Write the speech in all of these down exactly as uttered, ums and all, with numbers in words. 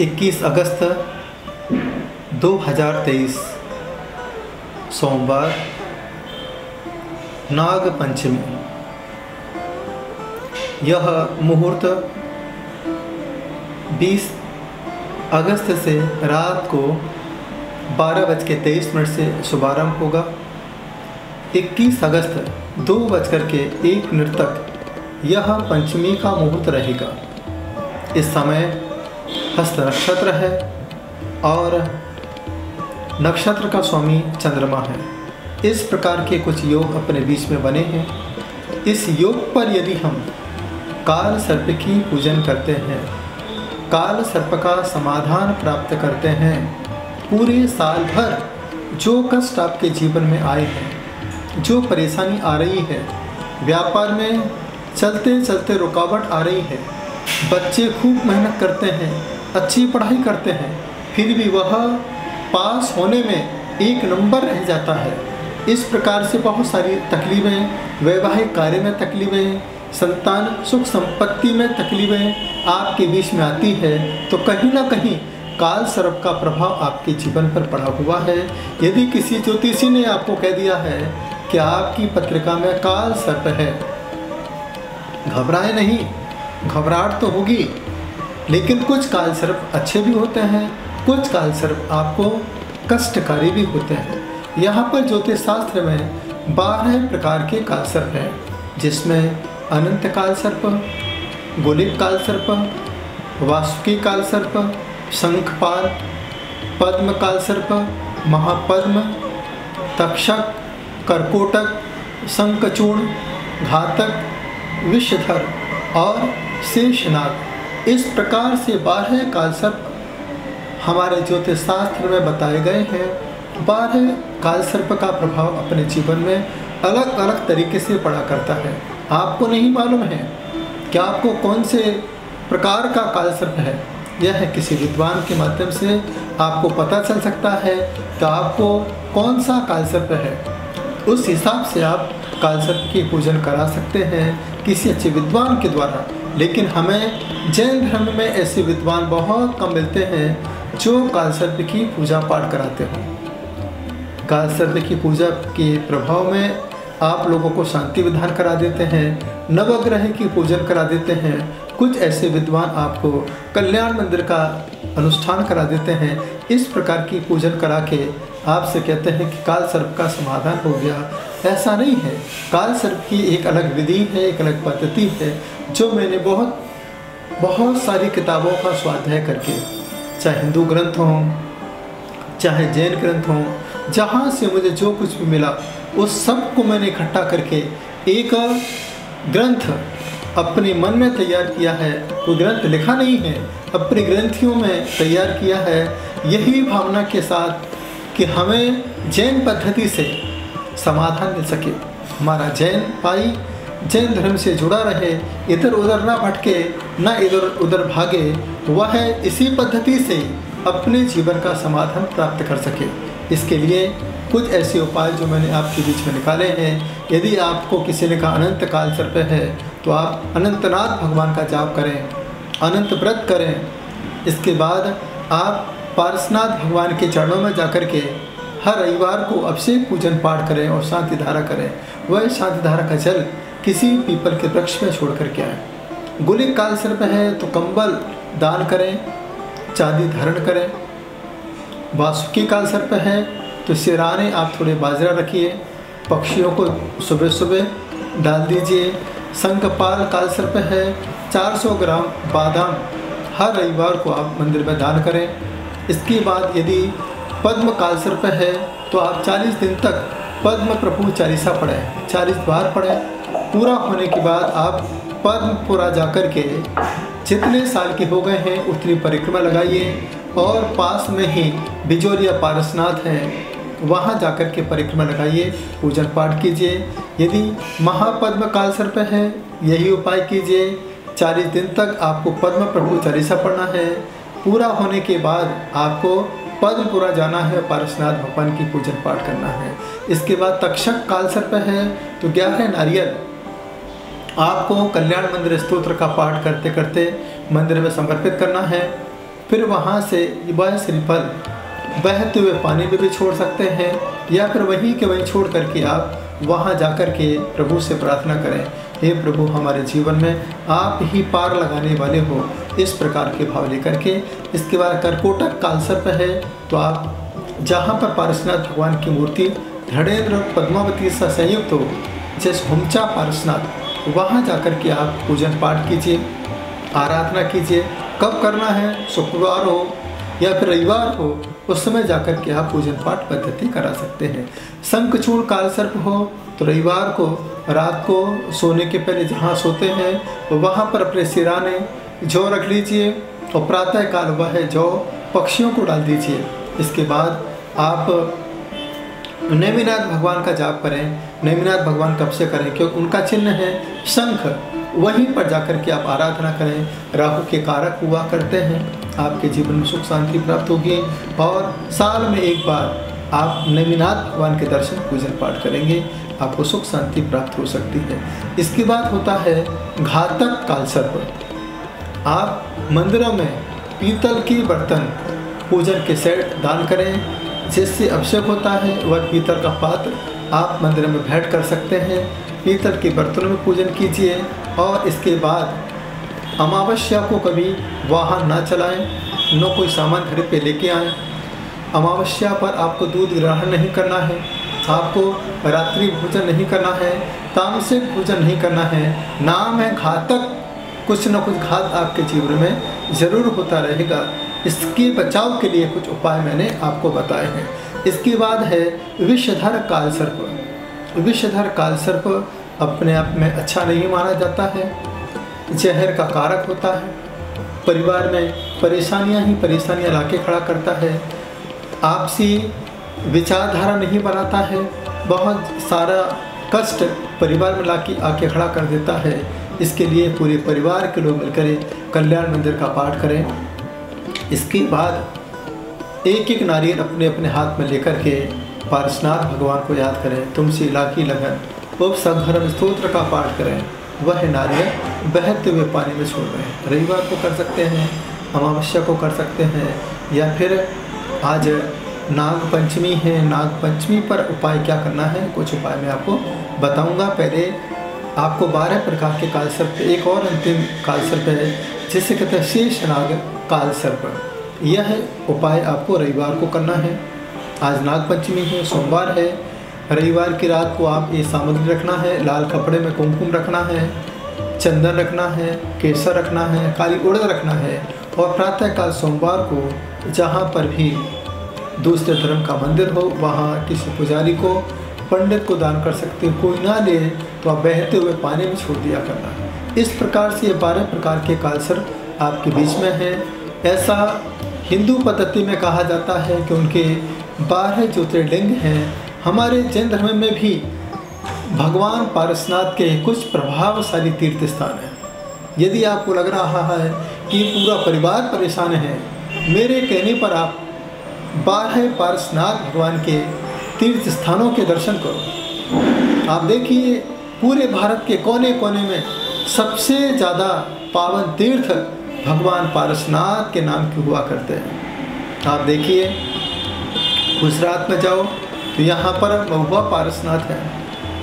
इक्कीस अगस्त दो हज़ार तेईस सोमवार, नाग पंचमी। यह मुहूर्त बीस अगस्त से रात को बारह बज के तेईस मिनट से शुभारंभ होगा। इक्कीस अगस्त दो बजकर के एक मिनट तक यह पंचमी का मुहूर्त रहेगा। इस समय हस्त नक्षत्र है और नक्षत्र का स्वामी चंद्रमा है। इस प्रकार के कुछ योग अपने बीच में बने हैं। इस योग पर यदि हम काल सर्प की पूजन करते हैं, काल सर्प का समाधान प्राप्त करते हैं, पूरे साल भर जो कष्ट आपके जीवन में आए हैं, जो परेशानी आ रही है, व्यापार में चलते चलते रुकावट आ रही है, बच्चे खूब मेहनत करते हैं, अच्छी पढ़ाई करते हैं, फिर भी वह पास होने में एक नंबर रह जाता है। इस प्रकार से बहुत सारी तकलीफ़ें, वैवाहिक कार्य में तकलीफ़ें, संतान सुख संपत्ति में तकलीफ़ें आपके बीच में आती है, तो कहीं ना कहीं काल सर्प का प्रभाव आपके जीवन पर पड़ा हुआ है। यदि किसी ज्योतिषी ने आपको कह दिया है कि आपकी पत्रिका में काल सर्प है, घबराए नहीं। घबराहट तो होगी, लेकिन कुछ काल सर्प अच्छे भी होते हैं, कुछ काल सर्प आपको कष्टकारी भी होते हैं। यहाँ पर ज्योतिष शास्त्र में बारह प्रकार के काल सर्प हैं, जिसमें अनंत काल सर्प, गोलिप काल सर्प, वासुकी काल सर्प, शंखपाल, पद्म काल सर्प, महापद्म, तपशक, कर्कोटक, संकचूर्ण, घातक, विषधर और शेषनाग, इस प्रकार से बारह काल सर्प हमारे ज्योतिष शास्त्र में बताए गए हैं। बारह काल सर्प का प्रभाव अपने जीवन में अलग अलग तरीके से पड़ा करता है। आपको नहीं मालूम है कि आपको कौन से प्रकार का काल सर्प है, यह किसी विद्वान के माध्यम से आपको पता चल सकता है कि आपको कौन सा काल सर्प है। उस हिसाब से आप काल सर्प की पूजन करा सकते हैं किसी अच्छे विद्वान के द्वारा। लेकिन हमें जैन धर्म में ऐसे विद्वान बहुत कम मिलते हैं जो काल सर्प की पूजा पाठ कराते हैं। काल सर्प की पूजा के प्रभाव में आप लोगों को शांति विधान करा देते हैं, नवग्रह की पूजन करा देते हैं, कुछ ऐसे विद्वान आपको कल्याण मंदिर का अनुष्ठान करा देते हैं। इस प्रकार की पूजन करा के आपसे कहते हैं कि काल सर्प का समाधान हो गया, ऐसा नहीं है। काल सर्प की एक अलग विधि है, एक अलग पद्धति है, जो मैंने बहुत बहुत सारी किताबों का स्वाध्याय करके, चाहे हिंदू ग्रंथ हों, चाहे जैन ग्रंथ हों, जहाँ से मुझे जो कुछ भी मिला उस सब को मैंने इकट्ठा करके एक ग्रंथ अपने मन में तैयार किया है। वो ग्रंथ लिखा नहीं है, अपने ग्रंथियों में तैयार किया है, यही भावना के साथ कि हमें जैन पद्धति से समाधान मिल सके, हमारा जैन पाई जैन धर्म से जुड़ा रहे, इधर उधर ना भटके, ना इधर उधर भागे, वह इसी पद्धति से अपने जीवन का समाधान प्राप्त कर सके। इसके लिए कुछ ऐसे उपाय जो मैंने आपके बीच में निकाले हैं। यदि आपको किसी ने कहा अनंत काल सर्प है, तो आप अनंतनाथ भगवान का जाप करें, अनंत व्रत करें। इसके बाद आप पारसनाथ भगवान के चरणों में जाकर के हर रविवार को अभिषेक पूजन पाठ करें और शांति धारा करें। वह शांति धारा का जल किसी पीपल के वृक्ष में छोड़ करके आए। गोलिप काल सर्प है तो कंबल दान करें, चांदी धारण करें। वासुकी काल सर्प है तो सिराने आप थोड़े बाजरा रखिए, पक्षियों को सुबह सुबह डाल दीजिए। शंखपाल काल सर्प है, चार सौ ग्राम बादाम हर रविवार को आप मंदिर में दान करें। इसके बाद यदि पद्म काल सर्प है तो आप चालीस दिन तक पद्म प्रभु चालीसा पढ़ें, चालीस बार पढ़ें। पूरा होने के बाद आप पद्मपुरा जाकर के जितने साल के हो गए हैं उतनी परिक्रमा लगाइए, और पास में ही बिजौलिया पारसनाथ है, वहाँ जाकर के परिक्रमा लगाइए, पूजन पाठ कीजिए। यदि महापद्म काल सर्प है, यही उपाय कीजिए। चालीस दिन तक आपको पद्म प्रभु चालीसा पढ़ना है। पूरा होने के बाद आपको पद्मपुरा जाना है, पारसनाथ भगवान की पूजन पाठ करना है। इसके बाद तक्षक काल सर्प है तो ग्यारह नारियल आपको कल्याण मंदिर स्तोत्र का पाठ करते करते मंदिर में समर्पित करना है। फिर वहाँ से वह श्रीफल बहते हुए पानी में भी छोड़ सकते हैं या फिर वहीं के वहीं छोड़ करके आप वहाँ जाकर के प्रभु से प्रार्थना करें, हे प्रभु हमारे जीवन में आप ही पार लगाने वाले हो, इस प्रकार के भाव लेकर के। इसके बाद कर्कोटक काल सर्प है, तो आप जहाँ पर पारसनाथ भगवान की मूर्ति धृणेन्द्र पद्मावती से संयुक्त हो जैसे हुमचा पारसनाथ, वहाँ जाकर के आप पूजन पाठ कीजिए, आराधना कीजिए। कब करना है, शुक्रवार हो या फिर रविवार हो, उस समय जाकर के आप पूजन पाठ पद्धति करा सकते हैं। संकचूर्ण काल सर्प हो तो रविवार को रात को सोने के पहले जहाँ सोते हैं वहाँ पर अपने सिराने जौ रख लीजिए और प्रातः काल वह जौ पक्षियों को डाल दीजिए। इसके बाद आप नेमिनाथ भगवान का जाप करें। नेमिनाथ भगवान कब से करें, क्योंकि उनका चिन्ह है शंख, वहीं पर जाकर के आप आराधना करें। राहु के कारक हुआ करते हैं, आपके जीवन में सुख शांति प्राप्त होगी। और साल में एक बार आप नेमिनाथ भगवान के दर्शन पूजन पाठ करेंगे, आपको सुख शांति प्राप्त हो सकती है। इसके बाद होता है घातक काल सर्प। आप मंदिरों में पीतल की बर्तन पूजन के सेट दान करें, जिससे अभिषेक होता है। वह पीतल का पात्र आप मंदिर में भेंट कर सकते हैं, पीतल के बर्तनों में पूजन कीजिए। और इसके बाद अमावस्या को कभी वाहन ना चलाएं, न कोई सामान घर पे लेके आएं। अमावस्या पर आपको दूध ग्रहण नहीं करना है, आपको रात्रि भोजन नहीं करना है, तामसिक भोजन नहीं करना है। नाम है घातक, कुछ न कुछ घात आपके जीवन में ज़रूर होता रहेगा। इसके बचाव के लिए कुछ उपाय मैंने आपको बताए हैं। इसके बाद है विषधर काल सर्प। विषधर काल सर्प अपने आप में अच्छा नहीं माना जाता है, जहर का कारक होता है, परिवार में परेशानियां ही परेशानियां लाके खड़ा करता है, आपसी विचारधारा नहीं बनाता है, बहुत सारा कष्ट परिवार में लाके आके खड़ा कर देता है। इसके लिए पूरे परिवार के लोग मिलकर कल्याण मंदिर का पाठ करें। इसके बाद एक एक नारियल अपने अपने हाथ में लेकर के पारसनाथ भगवान को याद करें। तुमसे लाकी लगन उपसंहरम स्तोत्र का पाठ करें, वह नारियल बहते हुए पानी में छोड़ रहे हैं। रविवार को कर सकते हैं, अमावस्या को कर सकते हैं, या फिर आज नाग पंचमी है, नाग पंचमी पर उपाय क्या करना है, कुछ उपाय मैं आपको बताऊंगा। पहले आपको बारह प्रकार के काल सर्प, एक और अंतिम काल सर्प है जिसे कहते हैं शेषनाग काल सर्प। यह उपाय आपको रविवार को करना है। आज नाग पंचमी है, सोमवार है, रविवार की रात को आप ये सामग्री रखना है। लाल कपड़े में कुमकुम रखना है, चंदन रखना है, केसर रखना है, काली उड़द रखना है। और प्रातःकाल सोमवार को जहाँ पर भी दूसरे धर्म का मंदिर हो, वहाँ किसी पुजारी को, पंडित को दान कर सकते हो। कोई ना ले तो आप बहते हुए पानी में छोड़ दिया करना है। इस प्रकार से ये बारह प्रकार के काल सर्प आपके बीच में है। ऐसा हिंदू पद्धति में कहा जाता है कि उनके बारह ज्योतिर्लिंग हैं। हमारे जैन धर्म में भी भगवान पारसनाथ के कुछ प्रभावशाली तीर्थ स्थान हैं। यदि आपको लग रहा है कि पूरा परिवार परेशान है, मेरे कहने पर आप बारह पारसनाथ भगवान के तीर्थ स्थानों के दर्शन करो। आप देखिए पूरे भारत के कोने कोने में सबसे ज़्यादा पावन तीर्थ भगवान पारसनाथ के नाम के हुआ करते हैं। आप देखिए गुजरात में जाओ तो यहाँ पर महुआ पारसनाथ है,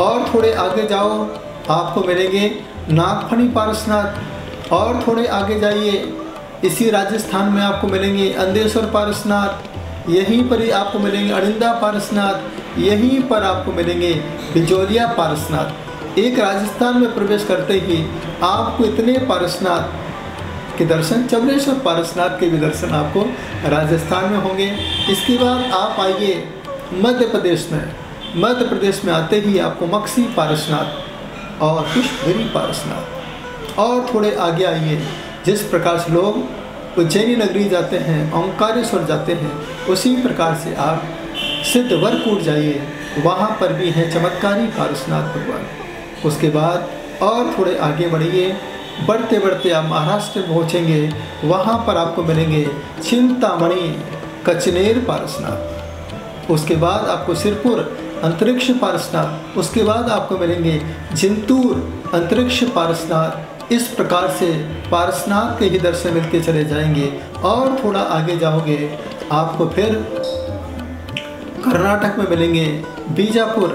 और थोड़े आगे जाओ आपको मिलेंगे नागफणी पारसनाथ, और थोड़े आगे जाइए इसी राजस्थान में आपको मिलेंगे अंधेश्वर पारसनाथ, यहीं पर ही आपको मिलेंगे अरिंदा पारसनाथ, यहीं पर आपको मिलेंगे बिजौलिया पारसनाथ। एक राजस्थान में प्रवेश करते ही आपको इतने पारसनाथ के दर्शन, चमरेश्वर पारसनाथ के भी दर्शन आपको राजस्थान में होंगे। इसके बाद आप आइए मध्य प्रदेश में। मध्य प्रदेश में आते ही आपको मक्सी पारसनाथ और पुष्पगिरी पारसनाथ, और थोड़े आगे आइए जिस प्रकार से लोग उज्जैनी नगरी जाते हैं, ओंकारेश्वर जाते हैं, उसी प्रकार से आप सिद्धवरकूट जाइए, वहाँ पर भी हैं चमत्कारी पारसनाथ भगवान। उसके बाद और थोड़े आगे बढ़िए, बढ़ते बढ़ते आप महाराष्ट्र पहुँचेंगे, वहाँ पर आपको मिलेंगे चिंतामणि कचनेर पारसनाथ, उसके बाद आपको सिरपुर अंतरिक्ष पारसनाथ, उसके बाद आपको मिलेंगे जिंतूर अंतरिक्ष पारसनाथ। इस प्रकार से पारसनाथ के ही दर्शन मिलते चले जाएंगे। और थोड़ा आगे जाओगे आपको फिर कर्नाटक में मिलेंगे बीजापुर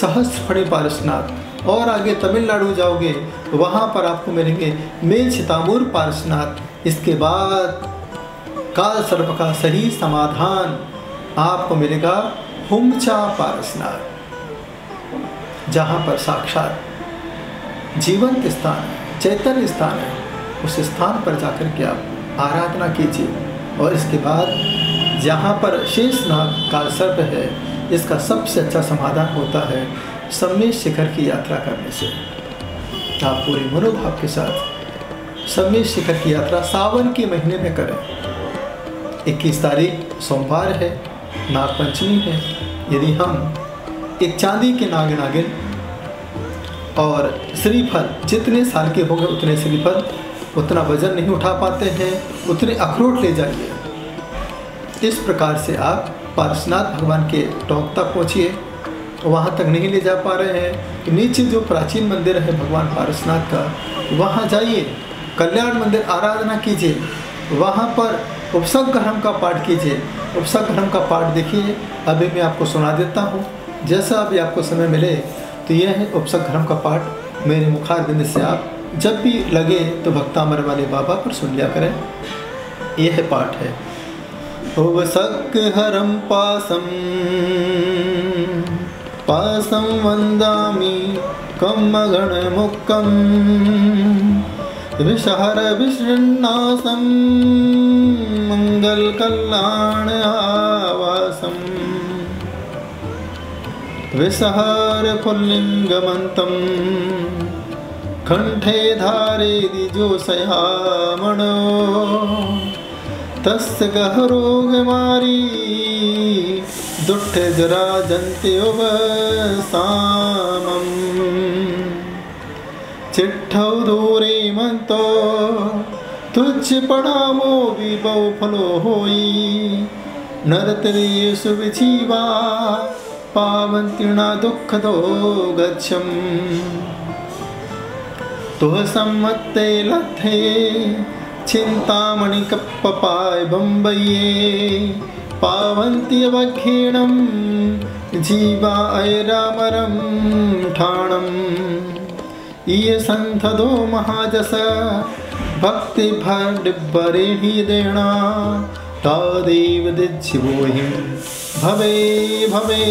सहस्रफणी पारसनाथ, और आगे तमिलनाडु जाओगे वहाँ पर आपको मिलेंगे मेलछितामूर पारसनाथ। इसके बाद काल सर्प का सही समाधान आपको मिलेगा हुमचा पारसनाथ, जहाँ पर साक्षात जीवंत स्थान है, चैतन्य स्थान है। उस स्थान पर जाकर के आप आराधना कीजिए। और इसके बाद जहाँ पर शेषनाग काल सर्प है, इसका सबसे अच्छा समाधान होता है समेत शिखर की यात्रा करने से। आप पूरे मनोभाव के साथ समेत शिखर की यात्रा सावन के महीने में करें। इक्कीस तारीख सोमवार है, नाग पंचमी है। यदि हम एक चांदी के नाग नागिन और श्रीफल, जितने साल के हो गए उतने श्रीफल, उतना वजन नहीं उठा पाते हैं, उतने अखरोट ले जाइए। इस प्रकार से आप पारसनाथ भगवान के टॉप तक पहुँचिए। वहाँ तक नहीं ले जा पा रहे हैं तो नीचे जो प्राचीन मंदिर है भगवान पारसनाथ का, वहाँ जाइए। कल्याण मंदिर आराधना कीजिए, वहाँ पर उपसंहरण का पाठ कीजिए। उपसंहरण का पाठ देखिए, अभी मैं आपको सुना देता हूँ, जैसा अभी आपको समय मिले। तो यह है उपसंहरण का पाठ, मेरे मुखारबिंद से आप जब भी लगे तो भक्तामर वाले बाबा पर सुन लिया करें। यह पाठ है उपसंहरम पासम पासम वंदामि कम्मगण मुक्कम विषहर विशृन्नासम मंगल कल्याण आवासम विषहर पुल्लिंगमंतम कंठे धारे दिजोसयामणो तस्य गहरोगमारी दुट्टे जरा जंते उपसामम् चिट्ठौ दूरे मंतो तुच्छ पड़ामो विभो फलो होई नरतरी सुविजीवा पावंत्रिणा दुःखदो गच्छम् तुह सम्मते लथे चिंतामणि कप्पपाय बंबये पावंति अवखेणम जीवा ऐरामरम ठाणम ये संथदो महाजस भक्ति भर्डिबरे ही देना तादेव दिज्जिवोहिं भवे भवे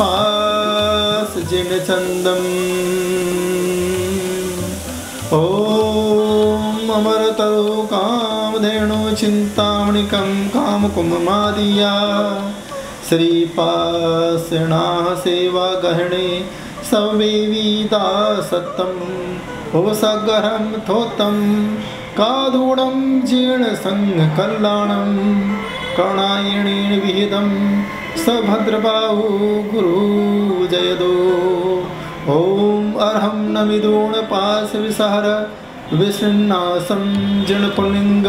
पास जिन चंदम ओम अमरतो कामधेनु चिंतामणिकं कामकुममादिया श्रीपासना सेवा गहणे सवेविदा सत्तम उपसगरम थोतम कादूडम जीर्ण संघ कल्याणम कर्णायणेन विहितम सभद्रबाहु गुरु जयदो ओम अरहम नमिदूण पास विसहर विसृन्नासम जणपुलिंग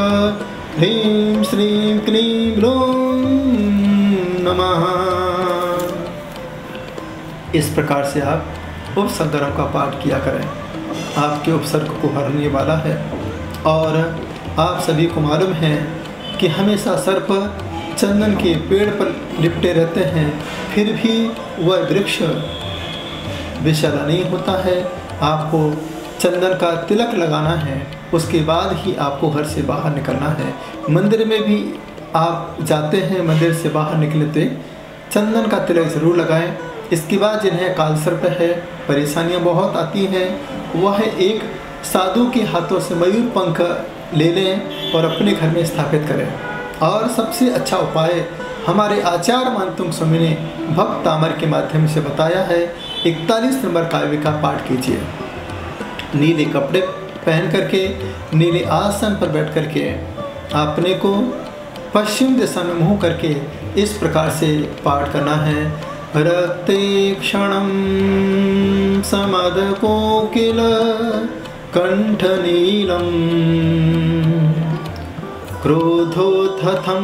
ह्रीं श्रीं क्लीं ग्लूं नमः। इस प्रकार से आप उपसर्गों का पाठ किया करें। आपके उपसर्ग को हरने वाला है। और आप सभी को मालूम है कि हमेशा सर्प चंदन के पेड़ पर लिपटे रहते हैं, फिर भी वह वृक्ष विषैला नहीं होता है। आपको चंदन का तिलक लगाना है, उसके बाद ही आपको घर से बाहर निकलना है। मंदिर में भी आप जाते हैं, मंदिर से बाहर निकलते चंदन का तिलक ज़रूर लगाएं। इसके बाद जिन्हें काल सर्प है, परेशानियां बहुत आती हैं, वह एक साधु के हाथों से मयूर पंख ले लें और अपने घर में स्थापित करें। और सबसे अच्छा उपाय हमारे आचार्य मानतुंग स्वामी ने भक्त तामर के माध्यम से बताया है। इकतालीस नंबर काव्य का पाठ कीजिए। नीले कपड़े पहन करके नीले आसन पर बैठ करके आपने को पश्चिम दिशा में मुँह करके इस प्रकार से पाठ करना है। रक्ते क्षणम समद कोकिल कंठ नीलम क्रोधोत्थम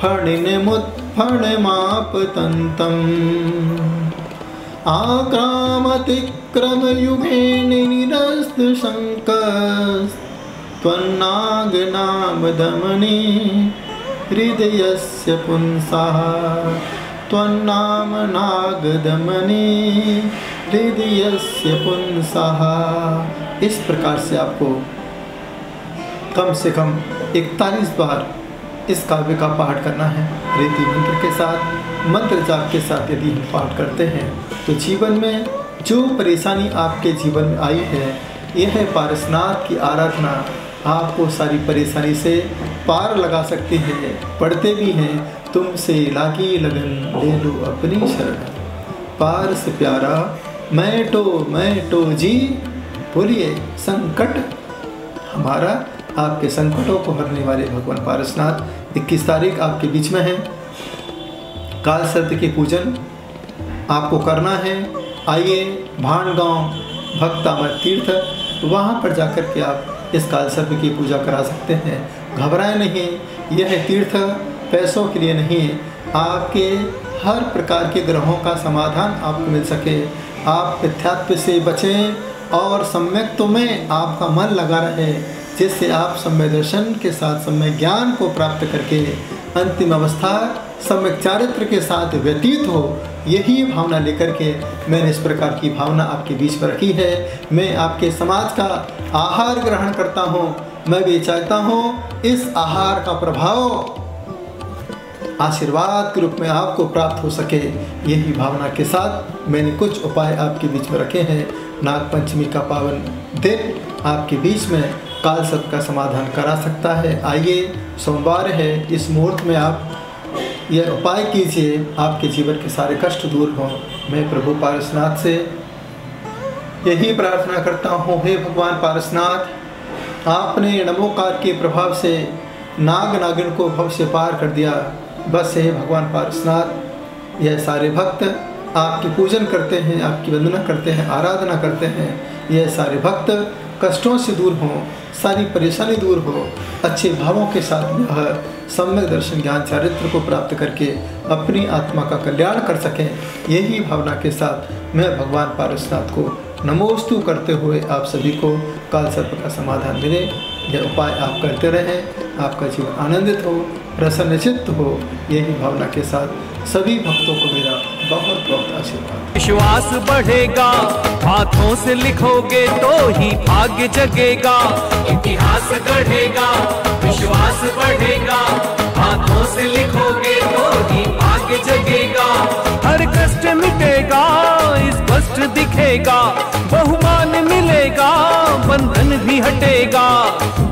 फणिमुत्फणिमापतंतम् आक्रामतिक्रमयुगे निरस्त शङ्कस्त्वन्नागनामधमने हृदयस्य पुंसः त्वन्नाम नागदमने हृदयस्य पुंसः। इस प्रकार से आपको कम से कम इकतालीस बार इस काव्य का पाठ करना है रीति मंत्र के साथ, मंत्र जाप के साथ। यदि हम पाठ करते हैं तो जीवन में जो परेशानी आपके जीवन में आई है, यह है पारसनाथ की आराधना आपको सारी परेशानी से पार लगा सकती है। पढ़ते भी हैं, तुमसे लागी लगन ले लो अपनी शरण, पारस प्यारा मैं तो मैं तो जी बोलिए संकट हमारा। आपके संकटों को हरने वाले भगवान पारसनाथ इक्कीस तारीख आपके बीच में है। काल सर्प के पूजन आपको करना है। आइए भान गाँव भक्तामर तीर्थ, वहाँ पर जाकर के आप इस काल सर्प की पूजा करा सकते हैं। घबराएं नहीं, यह तीर्थ पैसों के लिए नहीं है। आपके हर प्रकार के ग्रहों का समाधान आपको मिल सके, आप मिथ्यात्व से बचें और सम्यक्त्व में आपका मन लगा रहे, जिससे आप सम्यक दर्शन के साथ सम्यक ज्ञान को प्राप्त करके अंतिम अवस्था सम्यक चारित्र के साथ व्यतीत हो। यही भावना लेकर के मैंने इस प्रकार की भावना आपके बीच में रखी है। मैं आपके समाज का आहार ग्रहण करता हूँ। मैं भी चाहता हूँ इस आहार का प्रभाव आशीर्वाद के रूप में आपको प्राप्त हो सके। यही भावना के साथ मैंने कुछ उपाय आपके बीच में रखे हैं। नाग पंचमी का पावन दिन आपके बीच में काल सर्प का समाधान करा सकता है। आइए, सोमवार है, इस मुहूर्त में आप यह उपाय कीजिए, आपके जीवन के सारे कष्ट दूर हों। मैं प्रभु पारसनाथ से यही प्रार्थना करता हूँ, हे भगवान पारसनाथ, आपने नमोकार के प्रभाव से नाग नागिन को भव से पार कर दिया। बस हे भगवान पारसनाथ, यह सारे भक्त आपकी पूजन करते हैं, आपकी वंदना करते हैं, आराधना करते हैं। यह सारे भक्त कष्टों से दूर हों, सारी परेशानी दूर हो, अच्छे भावों के साथ यह सम्यक दर्शन ज्ञान चारित्र को प्राप्त करके अपनी आत्मा का कल्याण कर सकें। यही भावना के साथ मैं भगवान पारसनाथ को नमोस्तु करते हुए आप सभी को काल सर्प का समाधान मिले। यह उपाय आप करते रहें, आपका जीवन आनंदित हो, प्रसन्नचित्त हो। यही भावना के साथ सभी भक्तों को मेरा बहुत बहुत आशीर्वाद। विश्वास बढ़ेगा, हाथों से लिखोगे तो ही भाग्य जगेगा, इतिहास गढ़ेगा। विश्वास बढ़ेगा, हाथों से लिखोगे तो ही भाग्य जगेगा, हर कष्ट मिटेगा, स्पष्ट दिखेगा, बहुमान मिलेगा, बंधन भी हटेगा।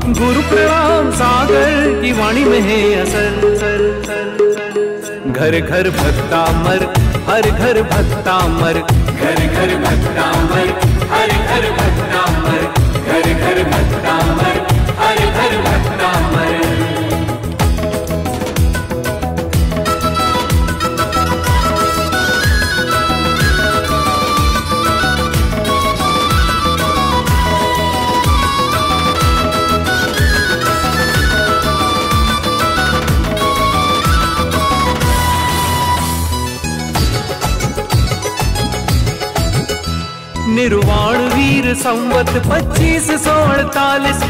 गुरु प्रणाम सागर की वाणी में है असर। घर घर भक्तामर, हर घर भक्तामर, घर घर भक्तामर, हर घर भक्तामर, घर घर भक्तामर, हर घर भक्तामर। निर्वाण वीर संवत पच्चीस सौ अड़तालीस